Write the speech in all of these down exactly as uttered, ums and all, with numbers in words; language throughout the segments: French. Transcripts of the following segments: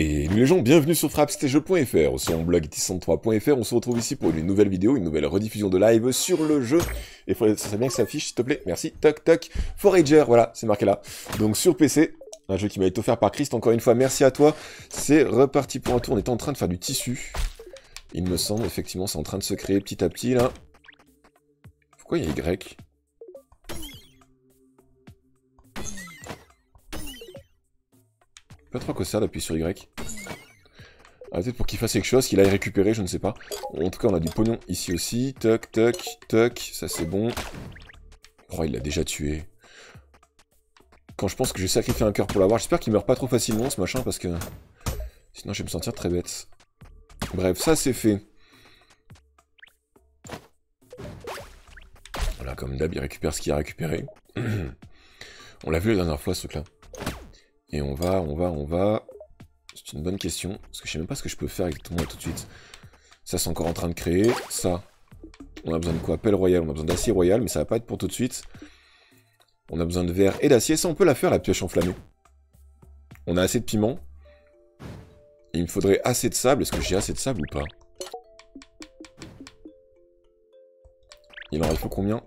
Et nous les gens, bienvenue sur frapstesjeux point fr, aussi mon blog i t six trois point f r, on se retrouve ici pour une nouvelle vidéo, une nouvelle rediffusion de live sur le jeu. Et ça serait bien que ça affiche, s'il te plaît, merci, toc toc, Forager, voilà, c'est marqué là. Donc sur P C, un jeu qui m'a été offert par Christ, encore une fois, merci à toi. C'est reparti pour un tour, on était en train de faire du tissu. Il me semble, effectivement, c'est en train de se créer petit à petit, là. Pourquoi il y a Y? Pas trop quoi ça d'appuyer sur Y. Ah, peut-être pour qu'il fasse quelque chose, qu'il aille récupérer, je ne sais pas. En tout cas, on a du pognon ici aussi. Toc, toc, toc. Ça, c'est bon. Oh, il l'a déjà tué. Quand je pense que j'ai sacrifié un cœur pour l'avoir, j'espère qu'il meurt pas trop facilement, ce machin, parce que sinon, je vais me sentir très bête. Bref, ça, c'est fait. Voilà, comme d'hab, il récupère ce qu'il a récupéré. On l'a vu la dernière fois, ce truc-là. Et on va, on va, on va... C'est une bonne question, parce que je sais même pas ce que je peux faire exactement tout de suite. Ça, c'est encore en train de créer. Ça, on a besoin de quoi? Pelle royale, on a besoin d'acier royal, mais ça va pas être pour tout de suite. On a besoin de verre et d'acier. Ça, on peut la faire, la pioche enflammée. On a assez de piment. Il me faudrait assez de sable. Est-ce que j'ai assez de sable ou pas? Il en faut combien?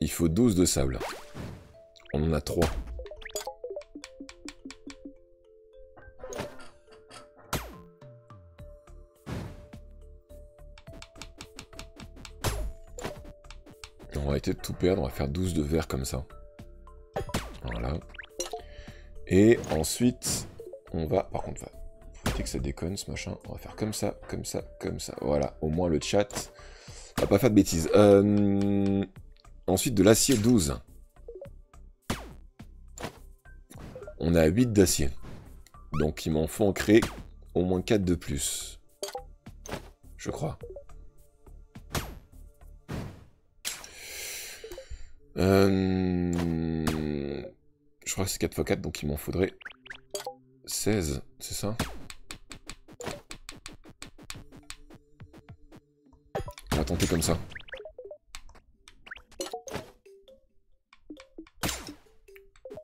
Il faut douze de sable. On en a trois. On va arrêter de tout perdre, on va faire douze de verre comme ça. Voilà. Et ensuite, on va... Par contre, faut éviter que ça déconne ce machin. On va faire comme ça, comme ça, comme ça. Voilà, au moins le chat. On va pas faire de bêtises. Euh... Ensuite, de l'acier douze. On a huit d'acier. Donc, il m'en faut en créer au moins quatre de plus. Je crois. Euh... Je crois que c'est quatre fois quatre, donc il m'en faudrait seize, c'est ça? On va tenter comme ça.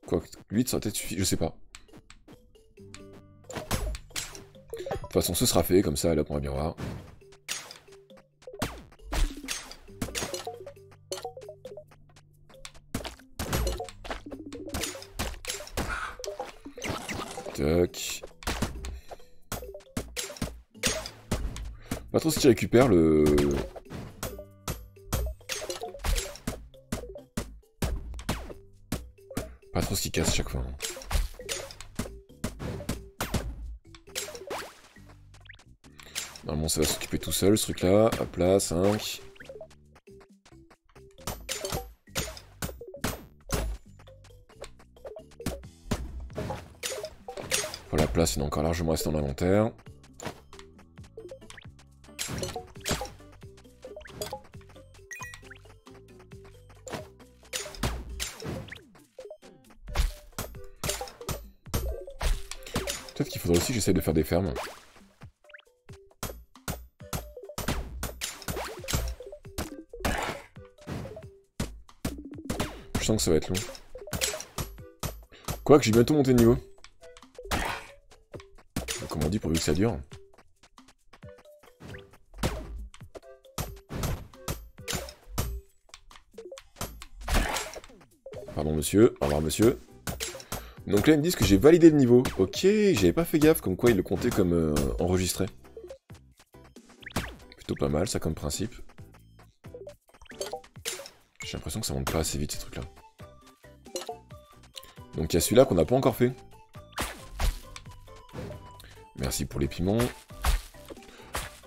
Quoi, huit ça aurait peut-être suffi, je sais pas. De toute façon, ce sera fait, comme ça, là, on va bien voir. Pas trop ce qu'il récupère le... Pas trop ce qu'il casse chaque fois. Normalement ça va s'occuper tout seul ce truc là. Hop là, cinq. Place, il est encore largement resté dans l'inventaire. Peut-être qu'il faudrait aussi que j'essaye de faire des fermes. Je sens que ça va être long. Quoique, j'ai bientôt monté de niveau. Comme on dit, pourvu que ça dure. Pardon monsieur, au revoir monsieur. Donc là ils me disent que j'ai validé le niveau. Ok, j'avais pas fait gaffe comme quoi ils le comptaient comme euh, enregistré. Plutôt pas mal ça comme principe. J'ai l'impression que ça monte pas assez vite ces trucs là. Donc il y a celui-là qu'on n'a pas encore fait. Merci pour les piments.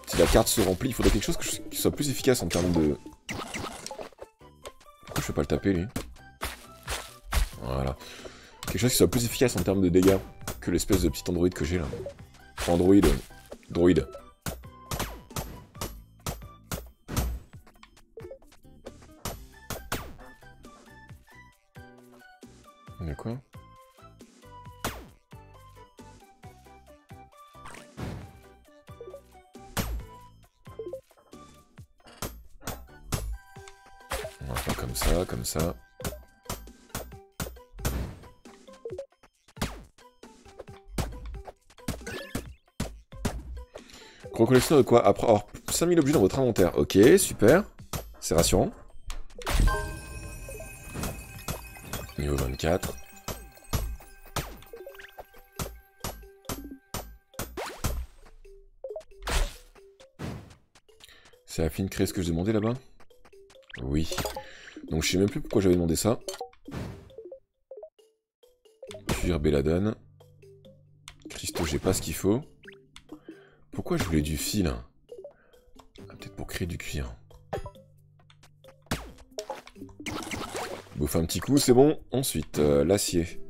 Si la carte se remplit, il faudrait quelque chose qui soit plus efficace en termes de... Pourquoi je peux pas le taper, lui? Voilà. Quelque chose qui soit plus efficace en termes de dégâts que l'espèce de petit androïde que j'ai, là. Androïde. Droïde. De quoi? Comme ça. Recollectionneur de quoi? Après avoir cinq mille objets dans votre inventaire. Ok, super. C'est rassurant. Niveau vingt-quatre. C'est à la fin de créer ce que je demandais là-bas? Oui. Donc je sais même plus pourquoi j'avais demandé ça. Fuir Belladone. Christo, j'ai pas ce qu'il faut. Pourquoi je voulais du fil? Ah, peut-être pour créer du cuir. Bouffe un petit coup, c'est bon. Ensuite, euh, l'acier.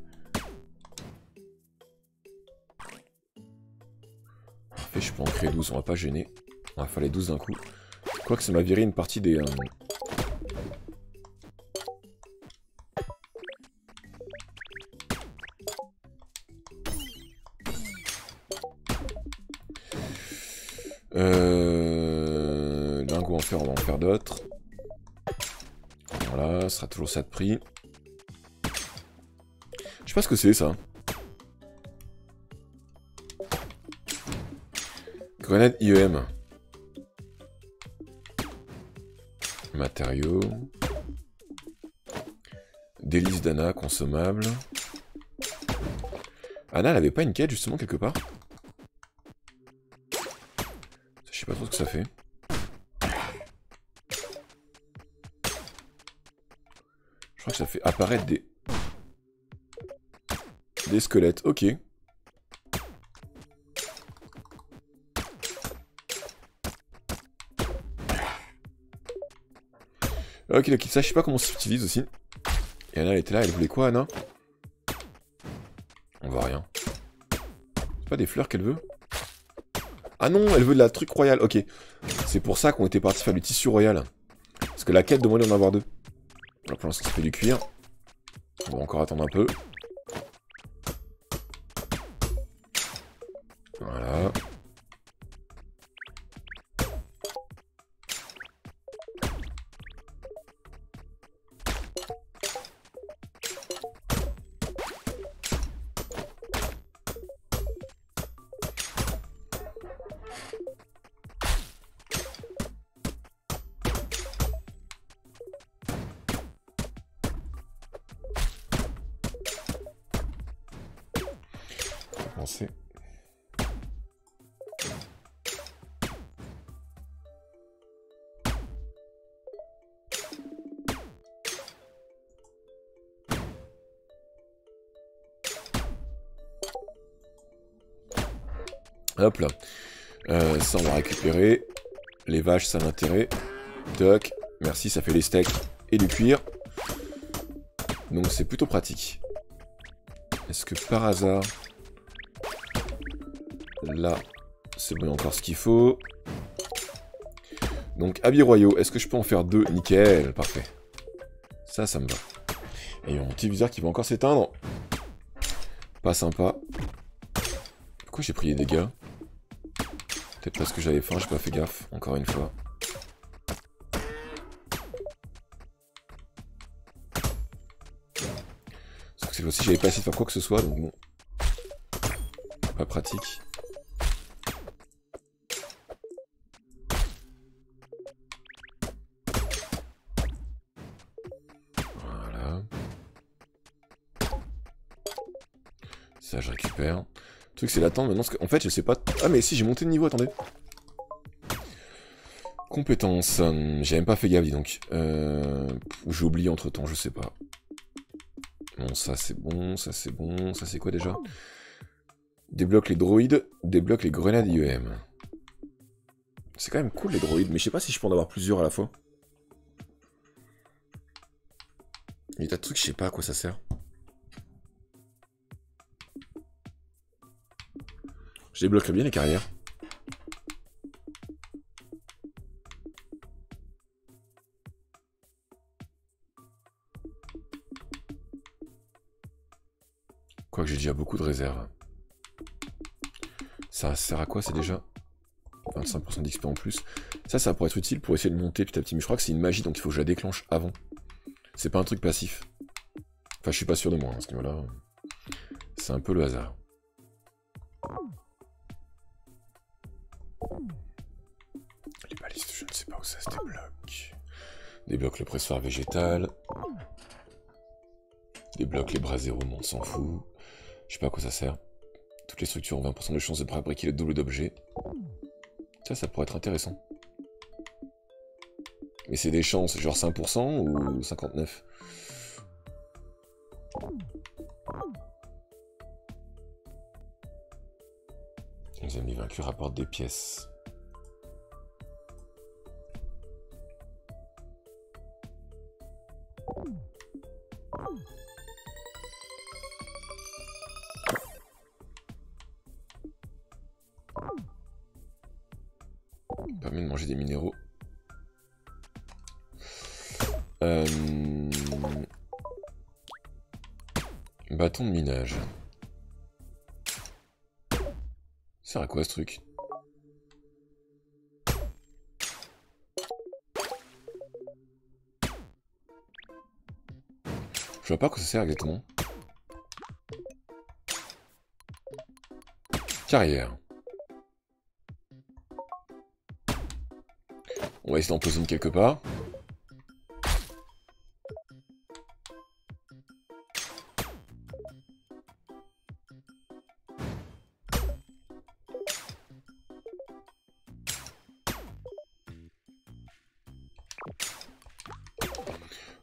En fait, je peux en créer douze, on va pas gêner. On va faire les douze d'un coup. Quoique ça m'a viré une partie des... Euh... Euh... Lingot en fer, on va en faire d'autres. Voilà, ce sera toujours ça de prix. Je sais pas ce que c'est ça. Grenade I E M. Matériaux. Délice d'Anna, consommable. Anna, elle avait pas une quête justement quelque part? Je sais pas trop ce que ça fait. Je crois que ça fait apparaître des... des squelettes, ok. Ok, donc ça, je sais pas comment ça s'utilise aussi. Et Anna, elle était là, elle voulait quoi, Anna? On voit rien. C'est pas des fleurs qu'elle veut? Ah non, elle veut de la truc royale, ok. C'est pour ça qu'on était parti faire le tissu royal. Parce que la quête demandait d'en avoir deux. Alors pour l'instant, ça fait du cuir. On va encore attendre un peu. Voilà. Hop là, euh, ça on va récupérer, les vaches ça a l'intérêt, toc, merci, ça fait les steaks et du cuir, donc c'est plutôt pratique. Est-ce que par hasard, là, c'est bon, encore ce qu'il faut. Donc habits royaux, est-ce que je peux en faire deux? Nickel, parfait, ça, ça me va. Et il y a mon petit viseur qui va encore s'éteindre, pas sympa. Pourquoi j'ai pris des dégâts? Peut-être parce que j'avais faim, j'ai pas fait gaffe, encore une fois. Parce que cette fois-ci, j'avais pas essayé de faire quoi que ce soit, donc bon. Pas pratique. Voilà. Ça, je récupère. Le truc, c'est l'attente maintenant. En fait, je sais pas. Ah, mais si, j'ai monté de niveau, attendez. Compétence. J'ai même pas fait gaffe, dis donc. Euh... J'ai oublié entre temps, je sais pas. Bon, ça c'est bon, ça c'est bon, ça c'est quoi déjà? Débloque les droïdes, débloque les grenades I E M. C'est quand même cool les droïdes, mais je sais pas si je peux en avoir plusieurs à la fois. Il y a des tas de trucs, je sais pas à quoi ça sert. Je débloquerai bien les carrières. Quoique j'ai déjà beaucoup de réserves. Ça sert à quoi c'est déjà? Vingt-cinq pour cent d'X P en plus. Ça, ça pourrait être utile pour essayer de monter petit à petit. Mais je crois que c'est une magie, donc il faut que je la déclenche avant. C'est pas un truc passif. Enfin, je suis pas sûr de moi, hein, à ce niveau-là. C'est un peu le hasard. Oh. Débloque le pressoir végétal. Débloque les bras zéro, on s'en fout. Je sais pas à quoi ça sert. Toutes les structures ont vingt pour cent de chance de fabriquer le double d'objets. Ça, ça pourrait être intéressant. Mais c'est des chances, genre cinq pour cent ou cinquante-neuf pour cent? Les amis vaincus rapportent des pièces. Permis de manger des minéraux. Euh... Bâton de minage. Ça sert à quoi ce truc? Je vois pas à quoi ça sert exactement. Carrière. On va essayer d'en poser une quelque part.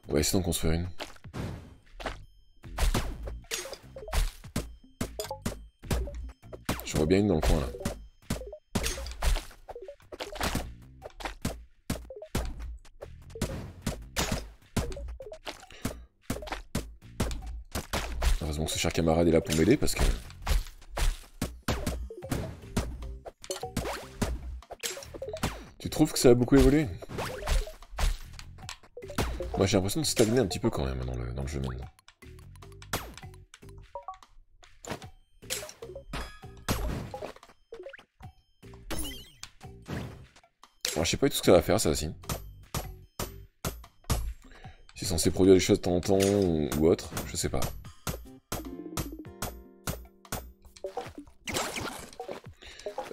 On va essayer d'en construire une. Je vois bien une dans le coin là. Heureusement que ce cher camarade est là pour m'aider parce que... Tu trouves que ça a beaucoup évolué? Moi j'ai l'impression de stagner un petit peu quand même dans le, dans le jeu maintenant. Alors je sais pas du tout ce que ça va faire ça aussi. C'est censé produire des choses de temps en temps ou, ou autre, je sais pas.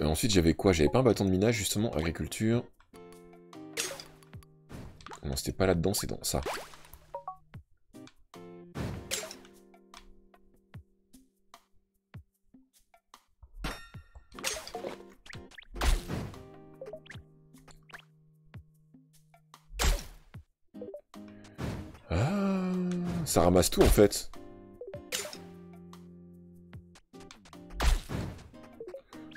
Euh, ensuite j'avais quoi? J'avais pas un bâton de minage justement, agriculture. Non, c'était pas là-dedans, c'est dans ça. Ah, ça ramasse tout en fait.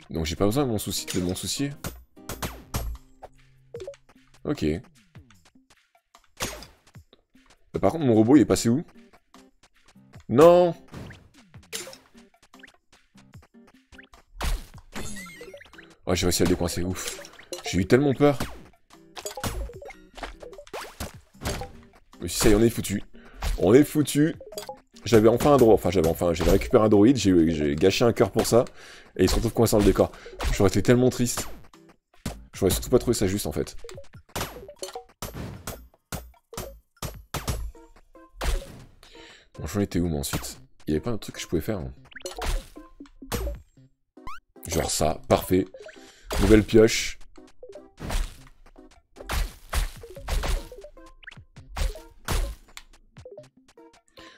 Donc j'ai pas besoin de mon souci, de mon soucier. Ok. Par contre, mon robot, il est passé où? Non! Oh, j'ai réussi à le décoincer, ouf. J'ai eu tellement peur. Mais si ça y est, on est foutu. On est foutu. J'avais enfin un droïde. Enfin, j'avais enfin, j'avais récupéré un droïde, j'ai gâché un cœur pour ça. Et il se retrouve coincé dans le décor. J'aurais été tellement triste. J'aurais surtout pas trouvé ça juste, en fait. J'en étais où moi ensuite? Il n'y avait pas un truc que je pouvais faire hein. Genre ça, parfait. Nouvelle pioche.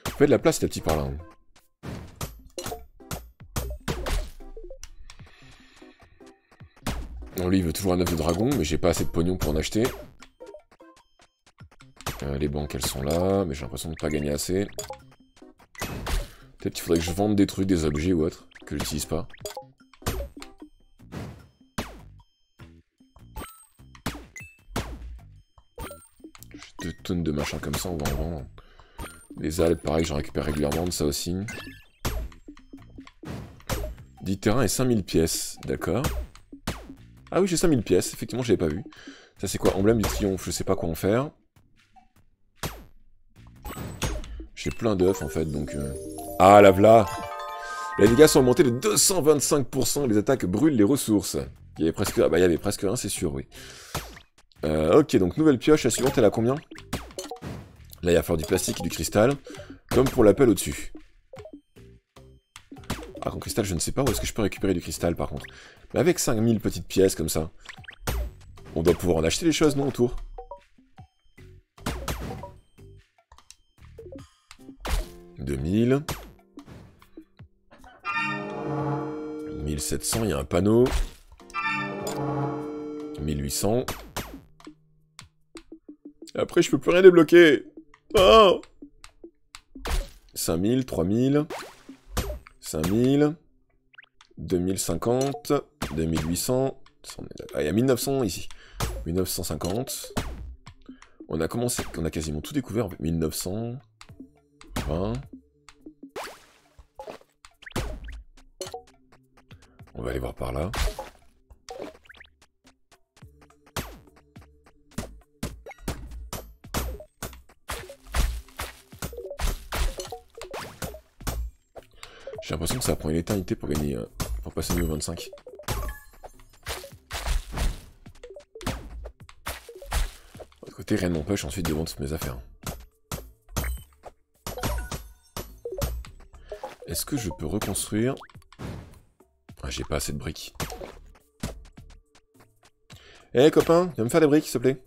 On fait de la place les petits par là. Hein. Non, lui il veut toujours un œuf de dragon, mais j'ai pas assez de pognon pour en acheter. Euh, les banques elles sont là, mais j'ai l'impression de ne pas gagner assez. Peut-être qu'il faudrait que je vende des trucs, des objets ou autre, que j'utilise pas. J'ai deux tonnes de machins comme ça, on va en vendre. Les algues, pareil, j'en récupère régulièrement de ça aussi. dix terrains et cinq mille pièces, d'accord. Ah oui, j'ai cinq mille pièces, effectivement, je l'avais pas vu. Ça, c'est quoi? Emblème du triomphe, je sais pas quoi en faire. J'ai plein d'œufs en fait, donc... Euh... Ah, la v'là! Les dégâts sont augmentés de deux cent vingt-cinq pour cent, les attaques brûlent les ressources. Il y avait presque... Ah bah, il y avait presque rien, c'est sûr, oui. Euh, ok, donc nouvelle pioche, la suivante, elle a combien? Là, il va falloir du plastique et du cristal, comme pour l'appel au-dessus. Ah, en cristal, je ne sais pas où est-ce que je peux récupérer du cristal, par contre. Mais avec cinq mille petites pièces, comme ça, on doit pouvoir en acheter des choses, non, autour? deux mille. mille sept cents, il y a un panneau. mille huit cents. Après, je peux plus rien débloquer. Oh, cinq mille, trois mille. cinq mille. deux mille cinquante. deux mille huit cents. Ah, il y a mille neuf cents ici. mille neuf cent cinquante. On a commencé, on a quasiment tout découvert en fait. mille neuf cents. vingt. On va aller voir par là. J'ai l'impression que ça prend une éternité pour gagner, pour passer niveau vingt-cinq. Côté, rien ne m'empêche ensuite de vendre toutes mes affaires. Est-ce que je peux reconstruire? Ah, j'ai pas assez de briques. Eh hey, copain, viens me faire des briques, s'il te plaît.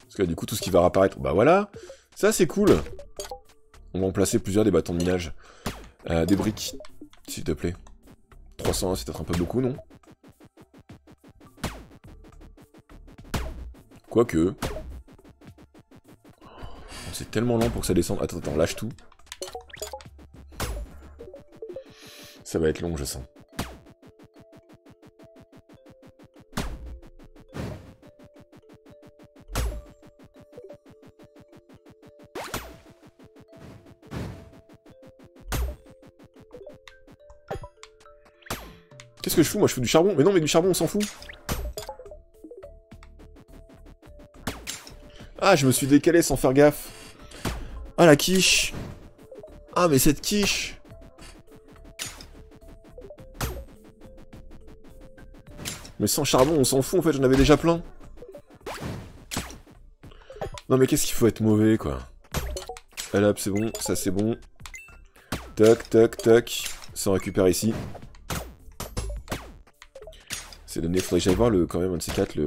Parce que là, du coup, tout ce qui va réapparaître... Bah voilà, ça c'est cool. On va en placer plusieurs des bâtons de minage. Euh, des briques, s'il te plaît. trois cents, c'est peut-être un peu beaucoup, non? Quoique... C'est tellement lent pour que ça descende. Attends, attends, lâche tout. Ça va être long, je sens. Qu'est-ce que je fous? Moi, je fous du charbon. Mais non, mais du charbon, on s'en fout. Ah, je me suis décalé sans faire gaffe. Ah, la quiche. Ah, mais cette quiche. Mais sans charbon, on s'en fout, en fait, j'en avais déjà plein. Non, mais qu'est-ce qu'il faut être mauvais, quoi. Allez, hop, c'est bon, ça, c'est bon. Toc, toc, toc. Ça, on récupère ici. C'est donné, faudrait que j'aille voir, le, quand même, un de ces quatre, le...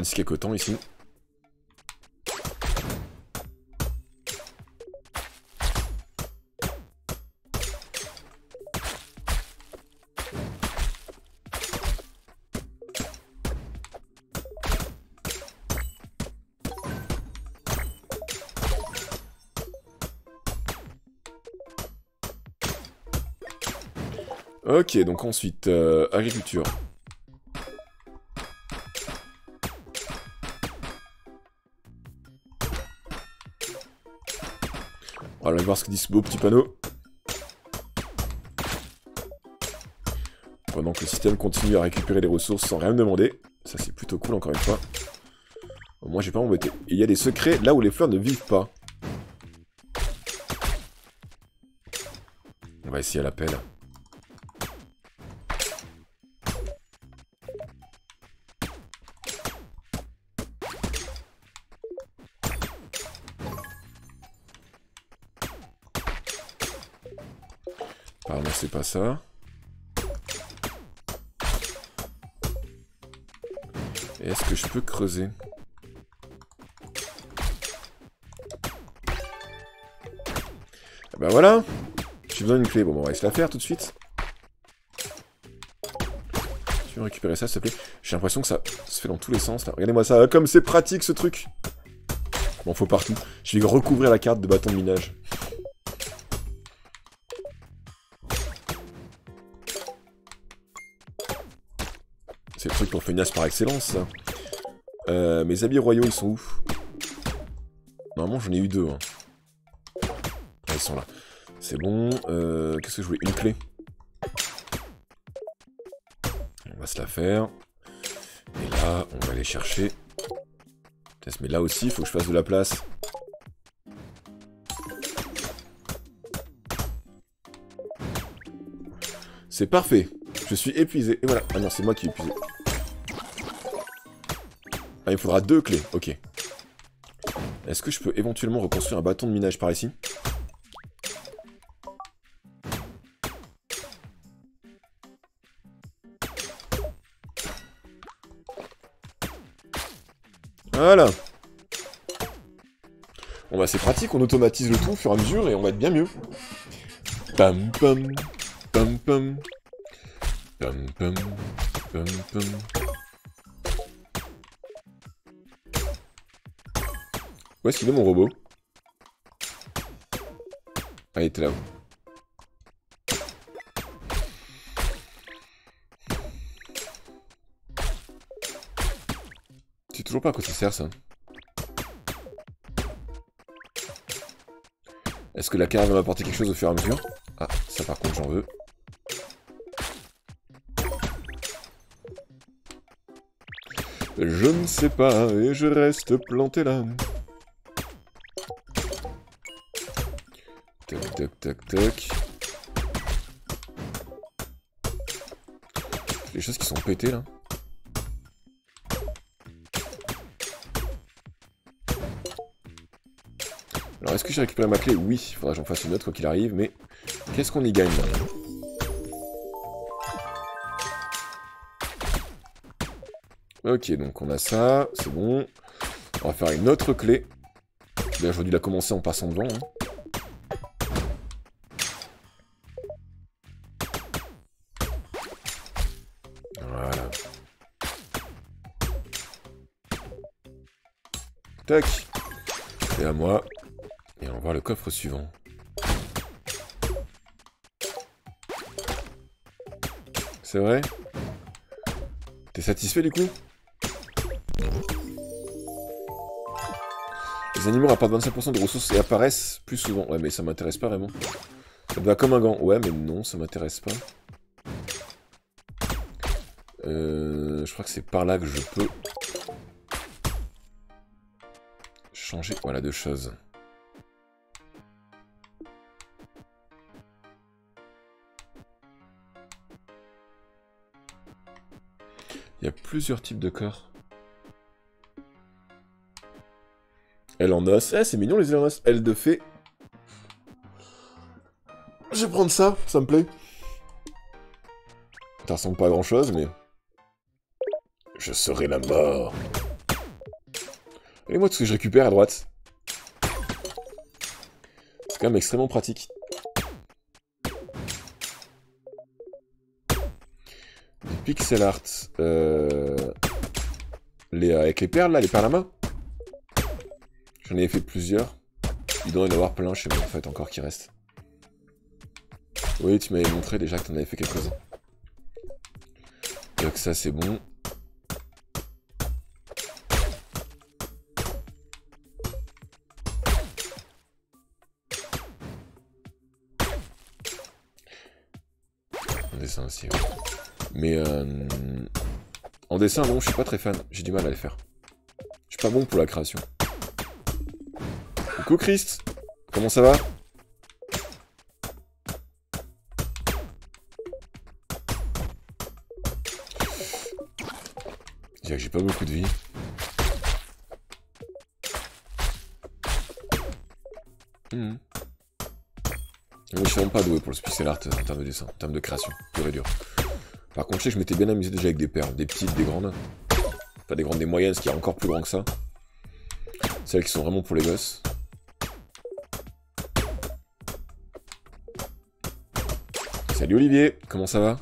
Disque à coton ici. Ok, donc ensuite euh, agriculture. On va voir ce que dit ce beau petit panneau. Pendant que le système continue à récupérer des ressources sans rien me demander. Ça c'est plutôt cool encore une fois. Au moins j'ai pas embêté. Et il y a des secrets là où les fleurs ne vivent pas. On va essayer à l'appel. C'est pas ça. Est-ce que je peux creuser? Bah ben voilà. J'ai besoin d'une clé. Bon, on va se la faire tout de suite. Tu veux récupérer ça, s'il te plaît? J'ai l'impression que ça se fait dans tous les sens, là. Regardez-moi ça. Comme c'est pratique, ce truc. Bon, faut partout. Je vais recouvrir la carte de bâton de minage. C'est le truc pour feignasse par excellence, ça. Euh, mes habits royaux, ils sont où? Normalement, j'en ai eu deux. Hein. Ah, ils sont là. C'est bon. Euh, Qu'est-ce que je voulais? Une clé. On va se la faire. Et là, on va aller chercher. Mais là aussi, il faut que je fasse de la place. C'est parfait. Je suis épuisé. Et voilà. Ah non, c'est moi qui ai épuisé. Ah, il me faudra deux clés, ok. Est-ce que je peux éventuellement reconstruire un bâton de minage par ici? Voilà. Bon bah c'est pratique, on automatise le tout au fur et à mesure et on va être bien mieux. Pam pam, pam pam, pam pam, pam pam. Où est-ce qu'il est mon robot? Ah il était là-haut. C'est toujours pas à quoi ça sert ça. Est-ce que la cave va m'apporter quelque chose au fur et à mesure? Ah, ça par contre j'en veux. Je ne sais pas et je reste planté là. Tac tac tac tac. Les choses qui sont pétées là. Alors est-ce que j'ai récupéré ma clé? Oui, il faudra que j'en fasse une autre quoi qu'il arrive, mais qu'est-ce qu'on y gagne là? Ok, donc on a ça, c'est bon. On va faire une autre clé. D'ailleurs j'aurais dû la commencer en passant devant. Hein. Voilà. Tac. C'est à moi. Et on voit le coffre suivant. C'est vrai? T'es satisfait du coup? Les animaux rapportent vingt-cinq pour cent de ressources et apparaissent plus souvent. Ouais mais ça m'intéresse pas vraiment. Ça me va comme un gant. Ouais mais non, ça m'intéresse pas. Euh, je crois que c'est par là que je peux changer. Voilà deux choses. Il y a plusieurs types de corps. Elle en os. Eh, c'est mignon les ailes en os. Elle de fée. Je vais prendre ça, ça me plaît. Ça ressemble pas à grand chose, mais... Je serai la mort. Regardez-moi tout ce que je récupère à droite. C'est quand même extrêmement pratique. Pixel art, euh... les, euh, avec les perles là, les perles à main. J'en ai fait plusieurs. Il doit y en avoir plein chez moi en fait encore qui restent. Oui, tu m'avais montré déjà que t'en avais fait quelques-uns. Donc ça c'est bon. On descend aussi. Ouais. Mais euh, en dessin, bon, je suis pas très fan. J'ai du mal à les faire. Je suis pas bon pour la création. Coucou Christ, comment ça va? C'est-à-dire que j'ai pas beaucoup de vie. Mmh. Moi, je suis vraiment pas doué pour le pixel art en termes de dessin, en termes de création, pur et dur. Par contre, je sais que je m'étais bien amusé déjà avec des perles, des petites, des grandes. Enfin, des grandes, des moyennes, ce qui est encore plus grand que ça. Celles qui sont vraiment pour les gosses. Salut Olivier, comment ça va?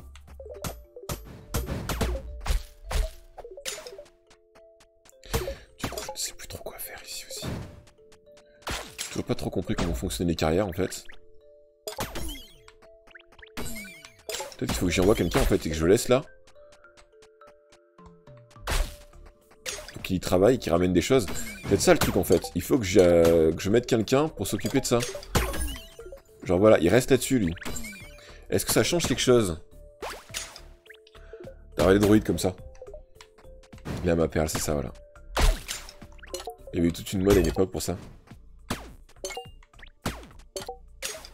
Du coup, je ne sais plus trop quoi faire ici aussi. J'ai toujours pas trop compris comment fonctionnaient les carrières en fait. Peut-être qu'il faut que j'envoie quelqu'un en fait et que je le laisse là. Pour qu'il y travaille, qu'il ramène des choses. Peut-être ça le truc en fait. Il faut que, que je mette quelqu'un pour s'occuper de ça. Genre voilà, il reste là-dessus lui. Est-ce que ça change quelque chose d'avoir des droïdes comme ça? Là ma perle, c'est ça voilà. Il y avait eu toute une mode à une époque pour ça.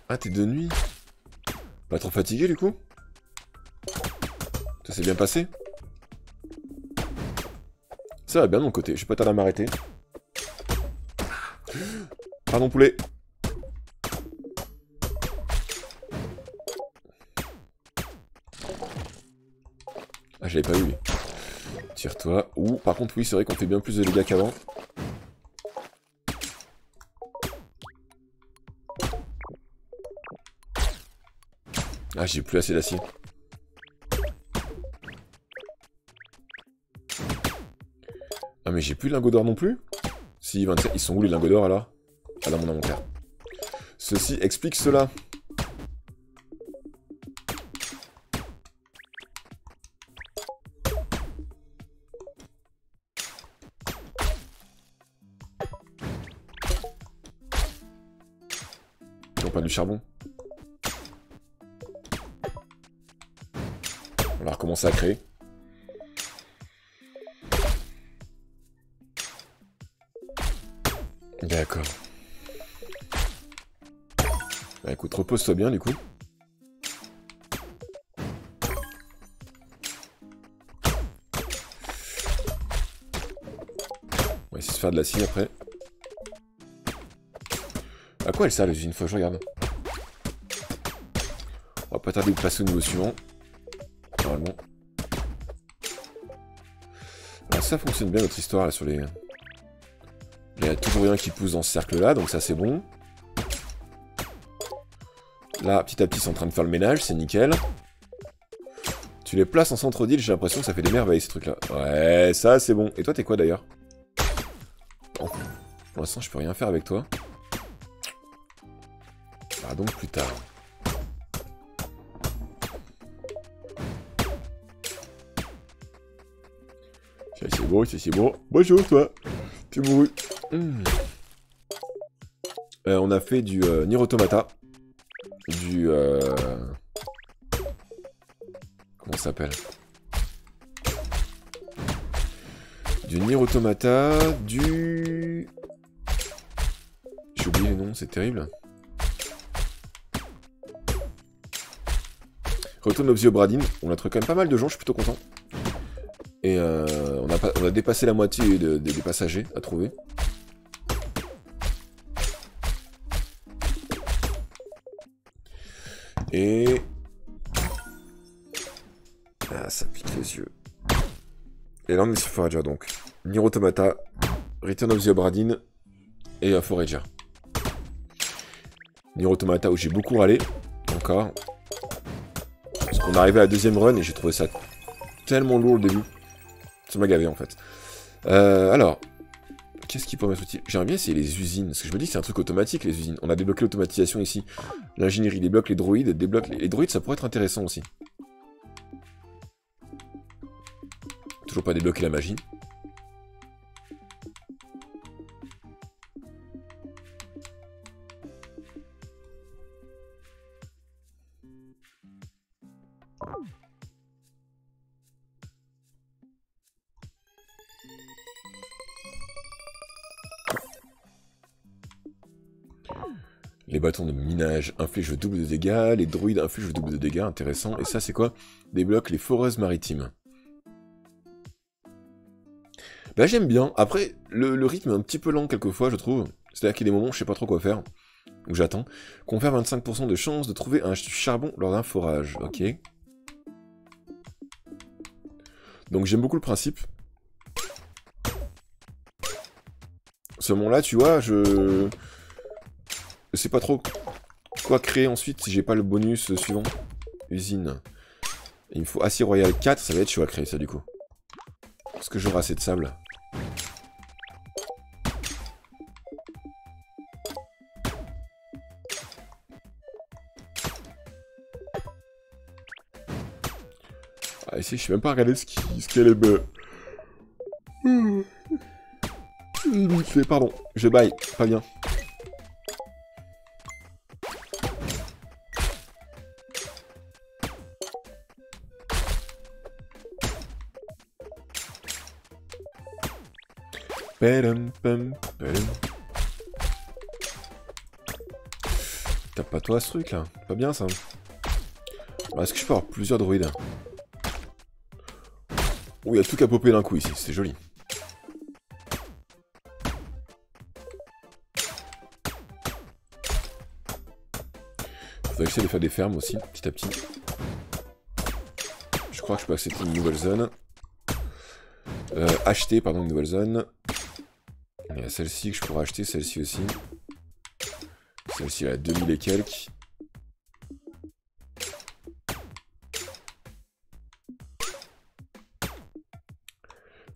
Ah t'es de nuit? Pas trop fatigué du coup? Ça s'est bien passé? Ça va bien de mon côté, je vais pas tarder à m'arrêter. Pardon poulet. Ah j'avais pas eu lui. Tire-toi. Ouh, par contre oui c'est vrai qu'on fait bien plus de dégâts qu'avant. Ah j'ai plus assez d'acier. Ah mais j'ai plus de lingots d'or non plus. Si vingt-sept, ils sont où les lingots d'or alors? Ah là mon inventaire. Ceci explique cela. Non pas du charbon. On va recommencer à créer. D'accord. Bah écoute, repose-toi bien du coup. On va essayer de faire de la scie après. À quoi elle sert les usines? Faut que je regarde. On va pas tarder de passer au niveau suivant. Normalement. Alors ça fonctionne bien notre histoire là sur les... Il y a toujours rien qui pousse dans ce cercle là, donc ça c'est bon. Là, petit à petit, c'est en train de faire le ménage, c'est nickel. Tu les places en centre-d'île, j'ai l'impression que ça fait des merveilles, ces trucs-là. Ouais, ça, c'est bon. Et toi, t'es quoi, d'ailleurs? Bon. Pour l'instant, je peux rien faire avec toi. Ah, donc plus tard. Ça, c'est beau, ça, c'est beau. Bonjour, toi. Tu mourus. Mmh. Euh, on a fait du euh, NieR:Automata. Du... Euh... Comment ça s'appelle? Du NieR:Automata, du... J'ai oublié les noms, c'est terrible. Return of the Obra Dinn, on a trouvé quand même pas mal de gens, je suis plutôt content. Et euh, on, a pas, on a dépassé la moitié de, de, des passagers à trouver. Et... Ah, ça pique les yeux. Et là, on est sur Forager, donc. NieR:Automata, Return of the Obra Dinn et uh, Forager. NieR:Automata, où j'ai beaucoup râlé, encore. Parce qu'on est arrivé à la deuxième run et j'ai trouvé ça tellement lourd au début. Ça m'a gavé, en fait. Euh, alors, qu'est-ce qui pourrait m'être utile? J'aimerais bien essayer les usines, parce que je me dis que c'est un truc automatique, les usines. On a débloqué l'automatisation ici. L'ingénierie débloque, les droïdes débloque. Les... les droïdes, ça pourrait être intéressant aussi. Toujours pas débloquer la magie. Les bâtons de minage infligent double de dégâts, les druides infligent double de dégâts, intéressant. Et ça c'est quoi? Débloque les foreuses maritimes. Bah j'aime bien, après le, le rythme est un petit peu lent quelquefois je trouve. C'est-à-dire qu'il y a des moments où je sais pas trop quoi faire, où j'attends. Confère vingt-cinq pour cent de chance de trouver un charbon lors d'un forage, ok. Donc j'aime beaucoup le principe. Ce moment là tu vois, je... Je sais pas trop quoi créer ensuite si j'ai pas le bonus suivant. Usine. Il me faut acier royal quatre, ça va être chaud à créer ça du coup. Est-ce que j'aurai assez de sable? Ah ici je sais même pas regarder ce qui ce qu'elle est bleue. Pardon, je baille, pas bien. T'as pas toi ce truc là? Pas bien ça. Est-ce que je peux avoir plusieurs droïdes? Oh, il y a tout qu'à popper d'un coup ici, c'est joli. va essayer de faire des fermes aussi, petit à petit. Je crois que je peux accepter une nouvelle zone. Euh, acheter, pardon, une nouvelle zone. Il y a celle-ci que je pourrais acheter, celle-ci aussi. Celle-ci, elle a deux mille et quelques.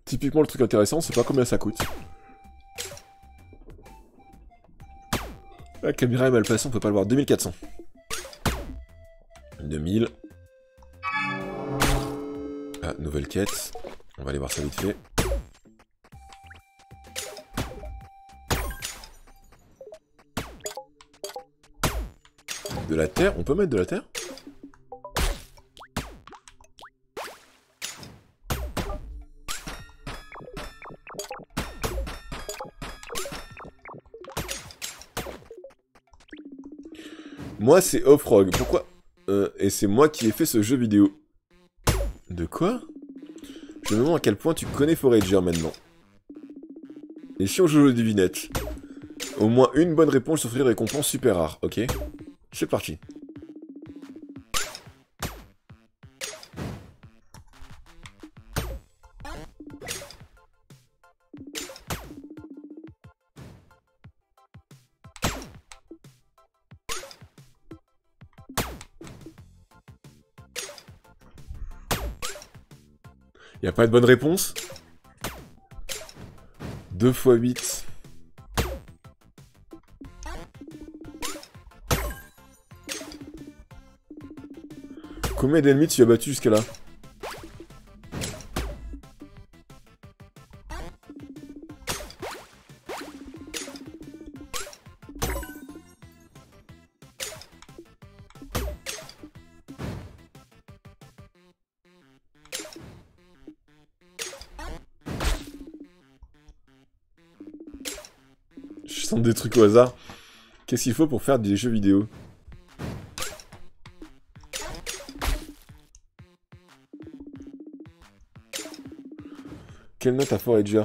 Typiquement, le truc intéressant, c'est pas combien ça coûte. La caméra est mal placée, on peut pas le voir. deux mille quatre cents. deux mille. Ah, nouvelle quête. On va aller voir ça vite fait. De la terre, on peut mettre de la terre ? Moi c'est Offrog, pourquoi euh, et c'est moi qui ai fait ce jeu vidéo. De quoi? Je me demande à quel point tu connais Forager maintenant. Et si on joue aux devinettes? Au moins une bonne réponse s'offrir des récompenses super rares, ok? C'est parti. Y'a pas de bonne réponse? deux fois huit. Combien d'ennemis tu as battu jusqu'à là? Je sens des trucs au hasard. Qu'est-ce qu'il faut pour faire des jeux vidéo? Quelle note à Forager?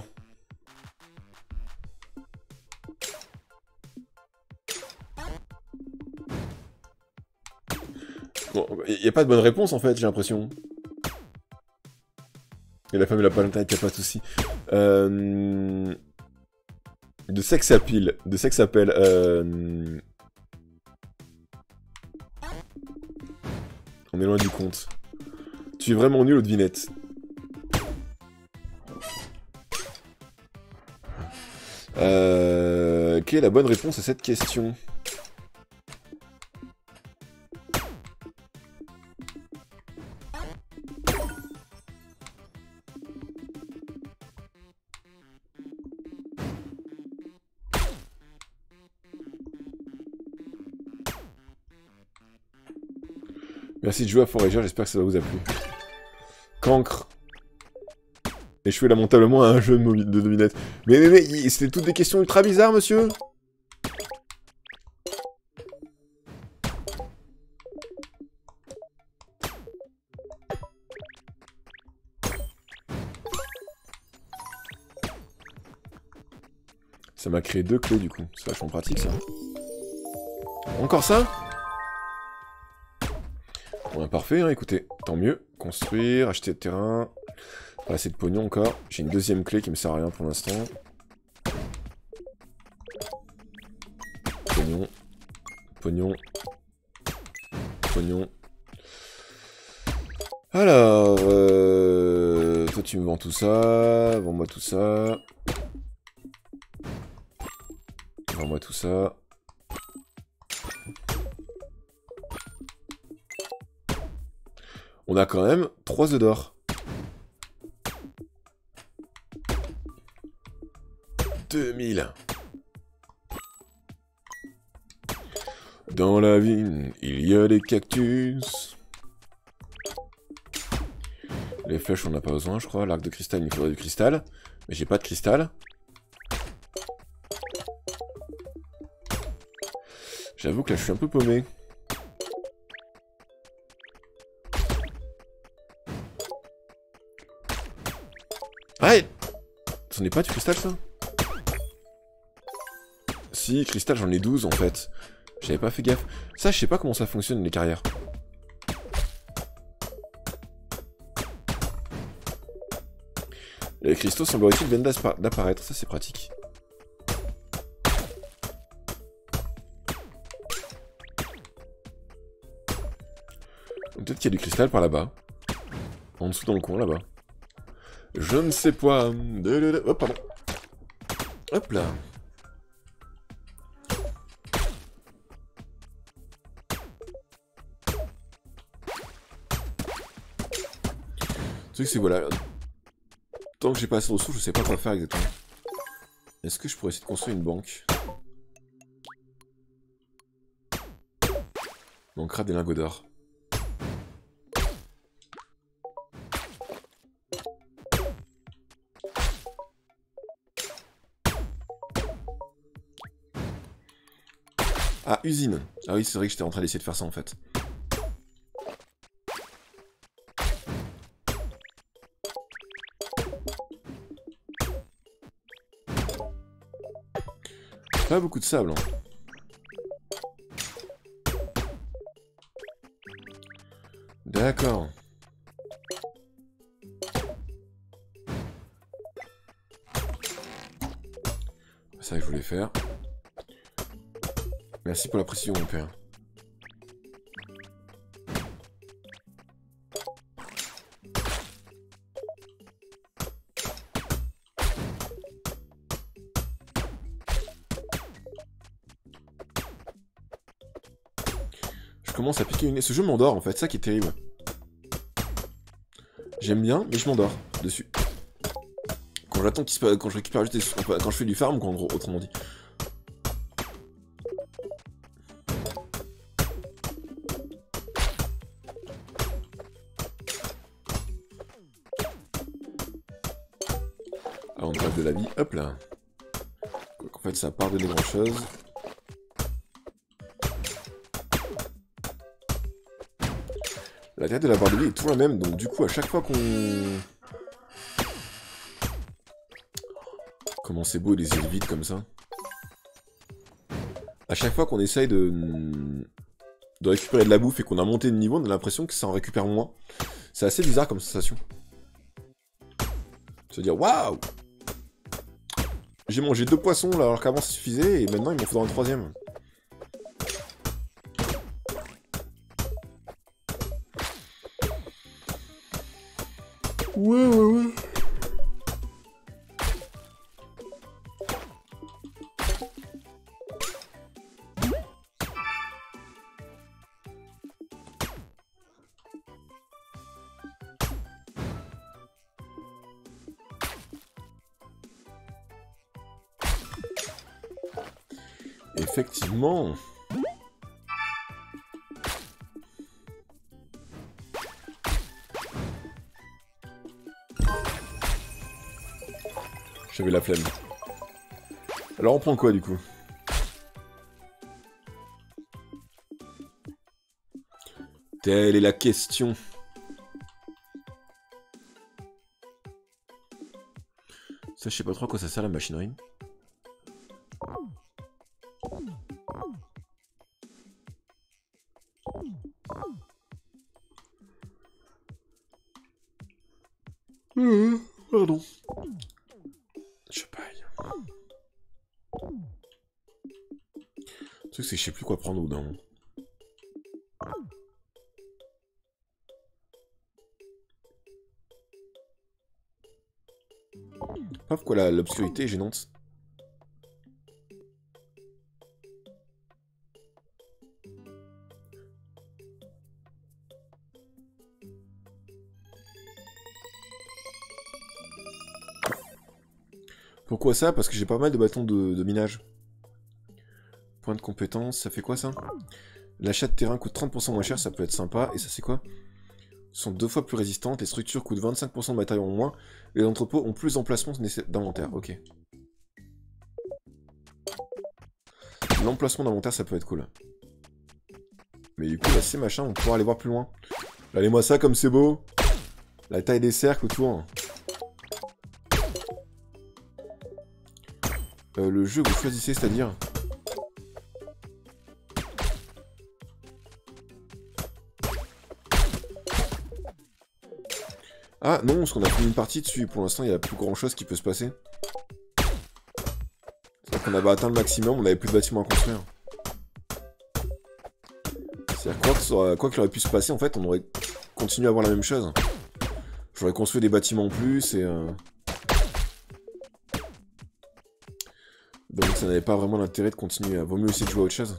Bon, il n'y a pas de bonne réponse en fait, j'ai l'impression. Et la femme et la palentine, il n'y a pas de souci. Euh... De sexe à pile. De sexe à pelle. Euh... On est loin du compte. Tu es vraiment nul aux devinettes. Euh, quelle est la bonne réponse à cette question? Merci de jouer à Forager, j'espère que ça vous a plu. Cancre. Échoué lamentablement à un jeu de, de devinettes. Mais mais mais, c'était toutes des questions ultra bizarres, monsieur. Ça m'a créé deux clés, du coup. C'est vachement pratique, ça. Encore ça? Bon, parfait, hein, écoutez. Tant mieux. Construire, acheter de terrain... Pas assez de pognon encore. J'ai une deuxième clé qui me sert à rien pour l'instant. Pognon. Pognon. Pognon. Alors... Euh, toi tu me vends tout ça. Vends-moi tout ça. Vends-moi tout ça. On a quand même trois œufs d'or. deux mille. Dans la ville, il y a des cactus. Les flèches, on n'a pas besoin, je crois. L'arc de cristal, il me faudrait du cristal. Mais j'ai pas de cristal. J'avoue que là, je suis un peu paumé. Ouais! Ce n'est pas du cristal, ça? Si, cristal, j'en ai douze en fait. J'avais pas fait gaffe. Ça, je sais pas comment ça fonctionne, les carrières. Les cristaux, semblerait-il, viennent d'apparaître. Ça, c'est pratique. Peut-être qu'il y a du cristal par là-bas. En dessous, dans le coin, là-bas. Je ne sais pas. Hop, pardon. Hop là. Le truc, c'est voilà. Tant que j'ai pas assez de ressources, je sais pas quoi faire exactement. Est-ce que je pourrais essayer de construire une banque? On crée des lingots d'or. Ah, usine. Ah oui, c'est vrai que j'étais en train d'essayer de faire ça en fait. Pas beaucoup de sable. Hein. D'accord. C'est ça que je voulais faire. Merci pour la précision, mon père. Je commence à piquer une... Ce jeu m'endort, en fait, ça qui est terrible. J'aime bien, mais je m'endors dessus. Quand j'attends qu'il se... Quand je récupère juste des... Quand je fais du farm, quoi, en gros, autrement dit. La vie, hop là. En fait, ça part de des grandes choses. La tête de la barre de vie est toujours la même, donc du coup, à chaque fois qu'on... Comment c'est beau, les îles vides comme ça. À chaque fois qu'on essaye de... de récupérer de la bouffe et qu'on a monté de niveau, on a l'impression que ça en récupère moins. C'est assez bizarre comme sensation. Se dire, waouh! J'ai mangé deux poissons là, alors qu'avant ça suffisait, et maintenant il m'en faudra un troisième. Ouais, ouais, ouais. Effectivement. J'avais la flemme. Alors on prend quoi du coup? Telle est la question. Ça, je sais pas trop à quoi ça sert la machinerie. Pardon. Je paye. Le truc, c'est que je sais plus quoi prendre dedans. Pas pourquoi l'obscurité est gênante. Pourquoi ça? Parce que j'ai pas mal de bâtons de, de minage. Point de compétence, ça fait quoi ça? L'achat de terrain coûte trente pour cent moins cher, ça peut être sympa. Et ça c'est quoi? Ils sont deux fois plus résistantes, les structures coûtent vingt-cinq pour cent de matériaux en moins, et les entrepôts ont plus d'emplacements d'inventaire, ok. L'emplacement d'inventaire, ça peut être cool. Mais du coup, là ces machins, on pourra aller voir plus loin. Regardez-moi ça comme c'est beau! La taille des cercles autour. Euh, le jeu que vous choisissez, c'est-à-dire... Ah non, parce qu'on a fini une partie dessus. Pour l'instant, il n'y a plus grand-chose qui peut se passer. C'est-à-dire qu'on avait atteint le maximum, on n'avait plus de bâtiment à construire. C'est-à-dire quoi qu'il aurait, quoi qu'il aurait pu se passer, en fait, on aurait continué à avoir la même chose. J'aurais construit des bâtiments en plus et... Euh... Donc ça n'avait pas vraiment l'intérêt de continuer. Vaut mieux aussi de jouer à autre chose.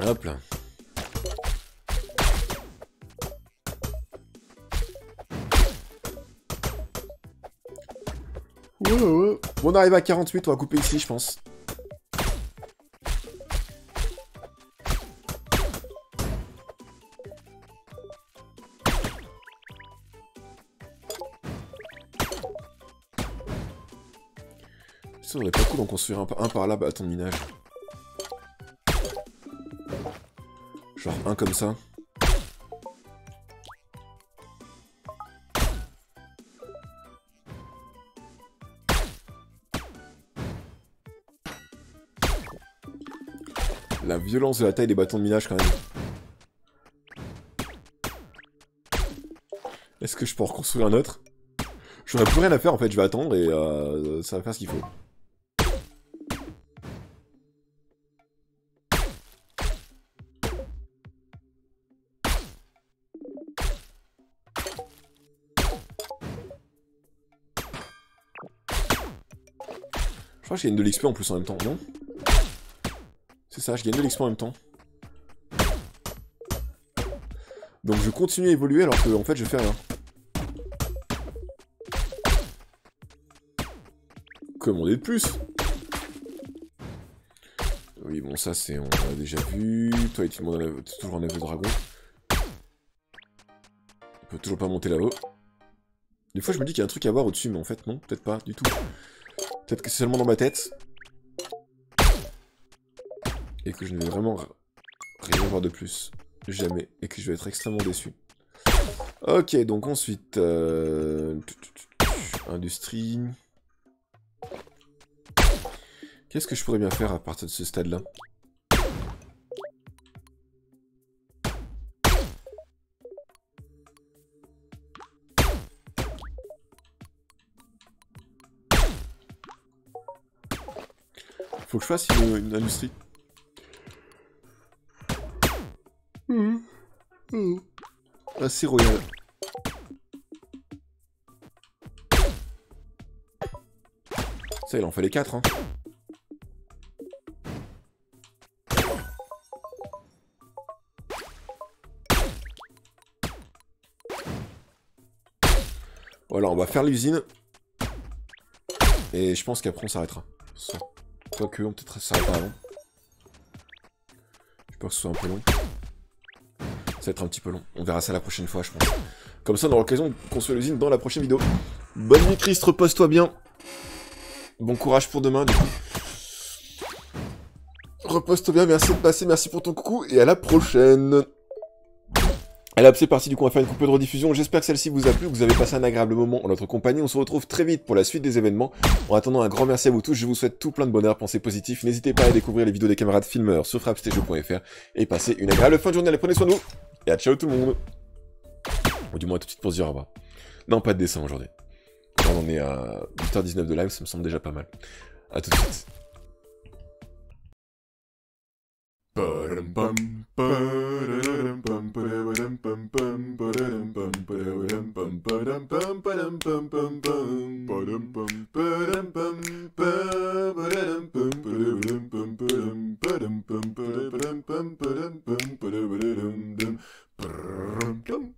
Hop là. Ouais, ouais, ouais. Bon, on arrive à quarante-huit, on va couper ici je pense. Ça aurait pas cool d'en construire un, un par là, bah attends, minage. Genre un comme ça. La violence de la taille des bâtons de minage quand même. Est-ce que je peux en reconstruire un autre? J'aurais plus rien à faire en fait, je vais attendre et euh, ça va faire ce qu'il faut. Je crois que je gagne de l'X P en plus en même temps, non? C'est ça, je gagne de l'X P en même temps. Donc je continue à évoluer alors que en fait je fais rien. Commander de plus. Oui bon ça c'est, on l'a déjà vu. Toi il est toujours en niveau dragon. Il peut toujours pas monter là-haut. Des fois je me dis qu'il y a un truc à voir au-dessus mais en fait non, peut-être pas du tout. Peut-être que c'est seulement dans ma tête. Et que je ne vais vraiment rien voir de plus. Jamais. Et que je vais être extrêmement déçu. Ok, donc ensuite... Euh... Industrie... Qu'est-ce que je pourrais bien faire à partir de ce stade-là ? Faut que je fasse une, une industrie. Mmh. Mmh. Assez royal. Ça, il en fallait quatre, hein. Voilà, on va faire l'usine. Et je pense qu'après, on s'arrêtera. Quoique, on peut-être s'arrêtera avant. Je pense que ce soit un peu long. Ça va être un petit peu long. On verra ça la prochaine fois, je pense. Comme ça, on aura l'occasion de construire l'usine dans la prochaine vidéo. Bonne nuit, Christ. Repose-toi bien. Bon courage pour demain, du coup. Repose-toi bien. Merci de passer. Merci pour ton coucou. Et à la prochaine. Allez, c'est parti. Du coup, on va faire une coupure de rediffusion. J'espère que celle-ci vous a plu, que vous avez passé un agréable moment en notre compagnie. On se retrouve très vite pour la suite des événements. En attendant, un grand merci à vous tous. Je vous souhaite tout plein de bonheur. Pensez positif. N'hésitez pas à découvrir les vidéos des camarades filmeurs sur frapstesjeux point F R. Et passez une agréable fin de journée. Allez, prenez soin de vous. Et à ciao tout le monde. Ou du moins, tout de suite pour se dire au revoir. Non, pas de dessin aujourd'hui. On est à huit heures dix-neuf de live, ça me semble déjà pas mal. A tout de suite.